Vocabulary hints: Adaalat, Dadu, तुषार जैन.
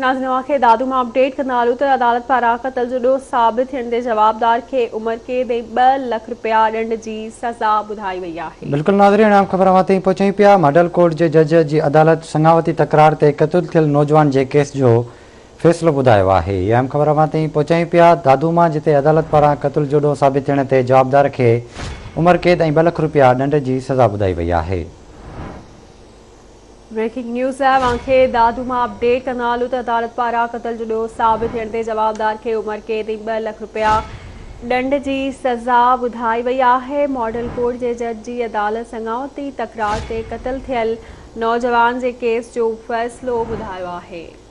नाज़रीन खे दादू में अपडेट कंदालू त अदालत पारां कत्ल जो साबित थियण ते जवाबदार खे उम्र कैद ऐं 2 लख रुपया दंड जी सज़ा ॿुधाई वई आहे। बिल्कुल नाज़रीन आम ख़बर वाते पहुची पिया। माडल कोर्ट के जज की अदालत संगावती तकरार ते कत्ल थियल नौजवान के केस जो फ़ैसिलो ॿुधायो आहे। आम ख़बर वाते पहुची पिया। दादू में जिते अदालत पारां कत्ल जो साबित थियण ते जवाबदार खे उम्र कैद ऐं 2 लख रुपया दंड की सज़ा ॿुधाई वई आहे। ब्रेकिंग न्यूज़ है वांखे दादू में अपडेट कनालू त अदालत पारा कत्ल जो ॾोह साबित थियण ते जवाबदार के उम्र कैद 2 लख रुपया दंड की सज़ा बुधाई वही है। मॉडल कोर्ट के जज की अदालत संगावती तकरार से कत्ल थियल नौजवान के केस जो फैसलो बुधायो है।